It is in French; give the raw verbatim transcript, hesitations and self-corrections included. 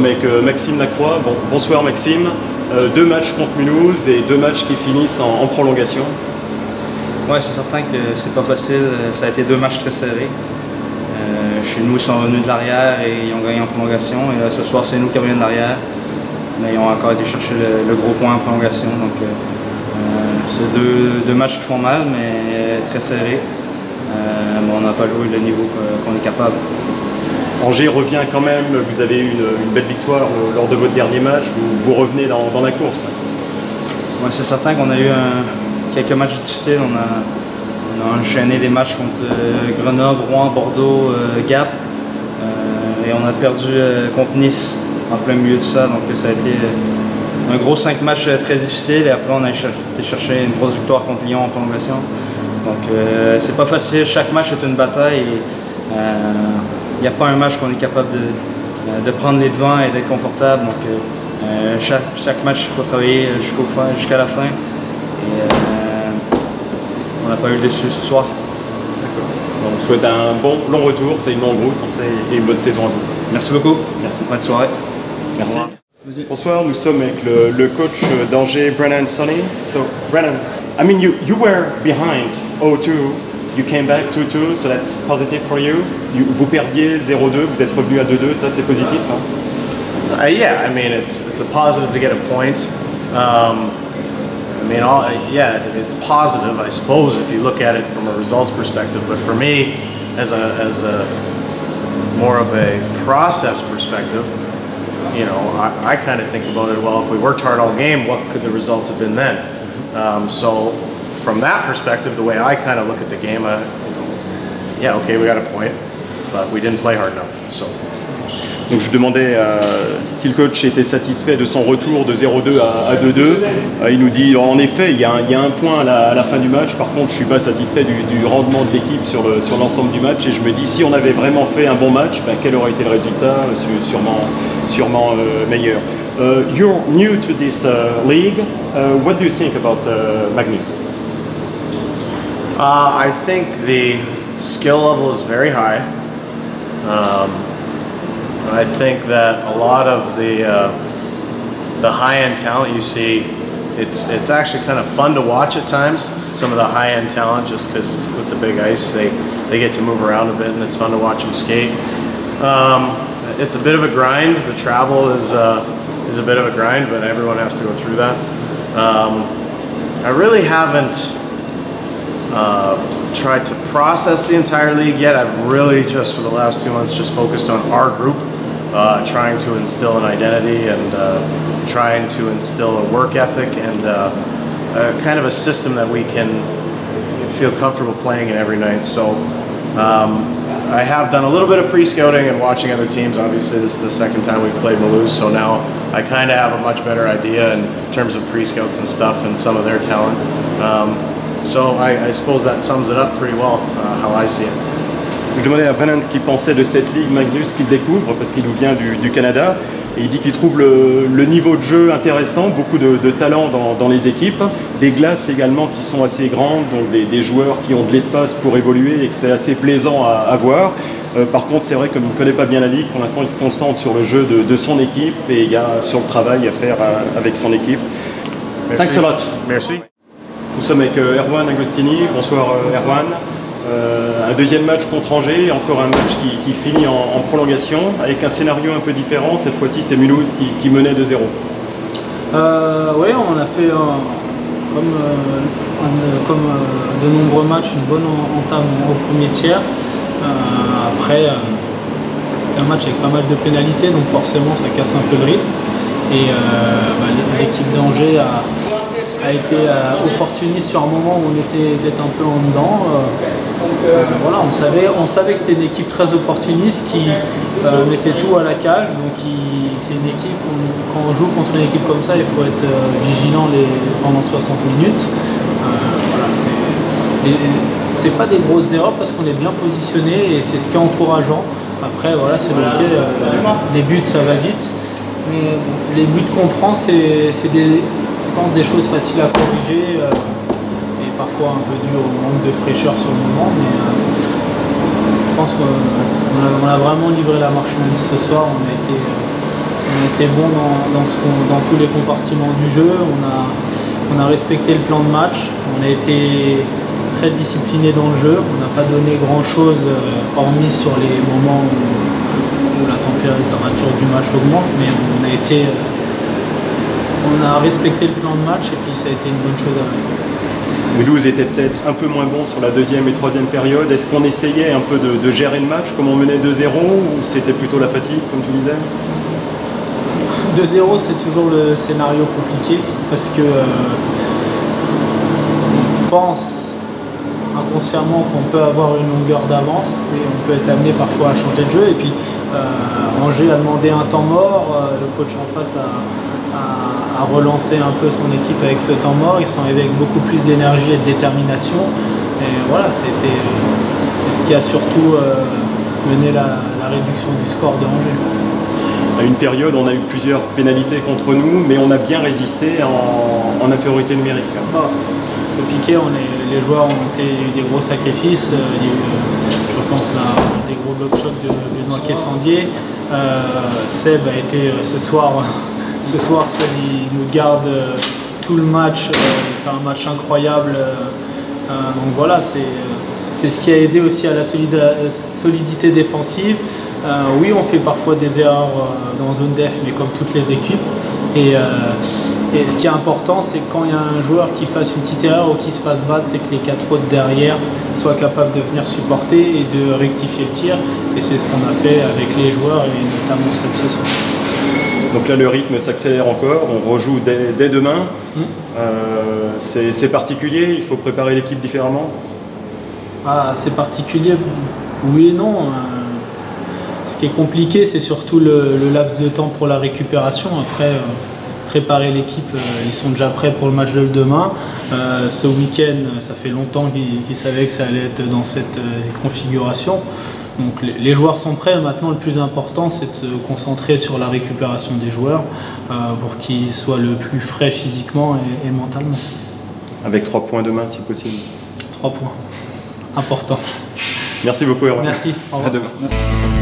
sommes avec Maxime Lacroix. Bon, bonsoir Maxime. Euh, deux matchs contre Mulhouse et deux matchs qui finissent en, en prolongation. Oui, c'est certain que c'est pas facile. Ça a été deux matchs très serrés. Euh, chez nous, ils sont revenus de l'arrière et ils ont gagné en prolongation. Et là, ce soir, c'est nous qui revenons de l'arrière. Mais ils ont encore été chercher le, le gros point en prolongation. Donc, euh, c'est deux, deux matchs qui font mal, mais très serrés. Euh, mais on n'a pas joué le niveau qu'on est capable. Angers revient quand même, vous avez eu une, une belle victoire lors de votre dernier match, vous, vous revenez dans, dans la course. Ouais, c'est certain qu'on a eu un, quelques matchs difficiles, on a, on a enchaîné des matchs contre euh, Grenoble, Rouen, Bordeaux, euh, Gap, euh, et on a perdu euh, contre Nice en plein milieu de ça, donc ça a été un gros cinq matchs très difficiles, et après on a été chercher une grosse victoire contre Lyon en prolongation. Donc euh, c'est pas facile, chaque match est une bataille. Et, euh, il n'y a pas un match qu'on est capable de, de prendre les devants et d'être confortable. Donc euh, chaque, chaque match, il faut travailler jusqu'au fin, jusqu'à la fin. Et, euh, on n'a pas eu le dessus ce soir. D'accord. On souhaite un bon long retour, c'est une longue route et une bonne saison à vous. Merci beaucoup. Merci. Bonne soirée. Merci. Bonsoir, nous sommes avec le, le coach d'Angers, Brennan Sonne. So, Brennan, I mean, you, you were behind zéro deux. You came back two two, so that's positive for you. you vous perdiez zéro deux, vous êtes revenu à deux deux, ça c'est positif. Hein? Uh, yeah, I mean it's it's a positive to get a point. Um, I mean, all, yeah, it's positive, I suppose, if you look at it from a results perspective. But for me, as a as a more of a process perspective, you know, I, I kind of think about it. Well, if we worked hard all game, what could the results have been then? Um, so. From that perspective, the way I kind of look at the game, uh, yeah, okay, we got a point, but we didn't play hard enough. So. Donc je demandais euh, si le coach était satisfait de son retour de zéro deux à deux deux. Euh, il nous dit en effet, il y a un, il y a un point à la, à la fin du match. Par contre, je suis pas satisfait du, du rendement de l'équipe sur le, sur l'ensemble du match. Et je me dis si on avait vraiment fait un bon match, ben, quel aurait été le résultat? Sûrement, sûrement euh, meilleur. Uh, you're new to this uh, league. Uh, what do you think about uh, Magnus? Uh, I think the skill level is very high. Um, I think that a lot of the uh, the high-end talent you see, it's it's actually kind of fun to watch at times. Some of the high-end talent, just because with the big ice, they they get to move around a bit, and it's fun to watch them skate. Um, it's a bit of a grind. The travel is uh, is a bit of a grind, but everyone has to go through that. Um, I really haven't. Uh, tried to process the entire league yet. I've really just for the last two months just focused on our group, uh, trying to instill an identity and uh, trying to instill a work ethic and uh, a kind of a system that we can feel comfortable playing in every night. So um, I have done a little bit of pre-scouting and watching other teams. Obviously this is the second time we've played Mulhouse, so now I kind of have a much better idea in terms of pre-scouts and stuff and some of their talent. Um, So I, I suppose that sums it up pretty well, uh, how I see it. Je demandais à Brennan ce qu'il pensait de cette ligue Magnus qu'il découvre parce qu'il nous vient du, du Canada et il dit qu'il trouve le, le niveau de jeu intéressant, beaucoup de, de talent dans, dans les équipes, des glaces également qui sont assez grandes, donc des, des joueurs qui ont de l'espace pour évoluer et que c'est assez plaisant à, à voir. Euh, par contre c'est vrai comme il ne connaît pas bien la ligue, pour l'instant il se concentre sur le jeu de, de son équipe et il y a sur le travail à faire à, avec son équipe. Merci. Thanks a lot. Merci. Nous sommes avec Erwan Agostini. Bonsoir Erwan. Euh, un deuxième match contre Angers, encore un match qui, qui finit en, en prolongation, avec un scénario un peu différent. Cette fois-ci, c'est Mulhouse qui, qui menait deux zéro. Euh, oui, on a fait, un, comme, euh, un, comme euh, de nombreux matchs, une bonne entame au premier tiers. Euh, après, euh, c'était un match avec pas mal de pénalités, donc forcément, ça casse un peu le rythme. Et euh, bah, l'équipe d'Angers a... a été euh, opportuniste sur un moment où on était, était un peu en dedans. Euh, euh, voilà, on savait, on savait que c'était une équipe très opportuniste qui euh, mettait tout à la cage. Donc c'est une équipe, on, quand on joue contre une équipe comme ça, il faut être euh, vigilant les, pendant soixante minutes. Euh, voilà, c'est pas des grosses erreurs parce qu'on est bien positionné et c'est ce qui est encourageant. Après, voilà, c'est vrai que euh, les buts, ça va vite. Mais les buts qu'on prend, c'est des... Je pense des choses faciles à corriger euh, et parfois un peu dues au manque de fraîcheur sur le moment, mais euh, je pense qu'on a, on a vraiment livré la marchandise ce soir. On a été, euh, on était bon dans, dans, ce dans tous les compartiments du jeu, on a, on a respecté le plan de match, on a été très discipliné dans le jeu, on n'a pas donné grand chose euh, hormis sur les moments où, où la température du match augmente, mais on a été euh, on a respecté le plan de match et puis ça a été une bonne chose à la fin. Mulhouse était peut-être un peu moins bon sur la deuxième et troisième période. Est-ce qu'on essayait un peu de, de gérer le match comme on menait deux zéro ou c'était plutôt la fatigue comme tu disais? Deux zéro, c'est toujours le scénario compliqué parce que euh, on pense inconsciemment qu'on peut avoir une longueur d'avance et on peut être amené parfois à changer de jeu. Et puis euh, Angers a demandé un temps mort, le coach en face a à relancer un peu son équipe avec ce temps mort. Ils sont arrivés avec beaucoup plus d'énergie et de détermination. Et voilà, c'est ce qui a surtout euh, mené la, la réduction du score de Angers. À une période, on a eu plusieurs pénalités contre nous, mais on a bien résisté en, en infériorité numérique. Bon, au piqué, on est, les joueurs ont été, il y a eu des gros sacrifices. Il y a eu, je pense, là, des gros bloc-chocs de, de Benoît-Quessandier. Euh, Seb a été ce soir... Ce soir, Seb, il nous garde euh, tout le match, euh, il fait un match incroyable. Euh, euh, donc voilà, c'est euh, ce qui a aidé aussi à la solidité défensive. Euh, oui, on fait parfois des erreurs euh, dans zone def, mais comme toutes les équipes. Et, euh, et ce qui est important, c'est quand il y a un joueur qui fasse une petite erreur ou qui se fasse battre, c'est que les quatre autres derrière soient capables de venir supporter et de rectifier le tir. Et c'est ce qu'on a fait avec les joueurs et notamment Seb ce soir. Donc là, le rythme s'accélère encore, on rejoue dès, dès demain. Mmh. Euh, c'est particulier, il faut préparer l'équipe différemment. Ah, c'est particulier, oui et non. Euh, ce qui est compliqué, c'est surtout le, le laps de temps pour la récupération. Après, euh, préparer l'équipe, euh, ils sont déjà prêts pour le match de demain. Euh, ce week-end, ça fait longtemps qu'ils qu'ils savaient que ça allait être dans cette euh, configuration. Donc les joueurs sont prêts, maintenant le plus important c'est de se concentrer sur la récupération des joueurs euh, pour qu'ils soient le plus frais physiquement et, et mentalement. Avec trois points demain si possible. Trois points, important. Merci beaucoup Erwan. Merci, au revoir. À demain. Merci.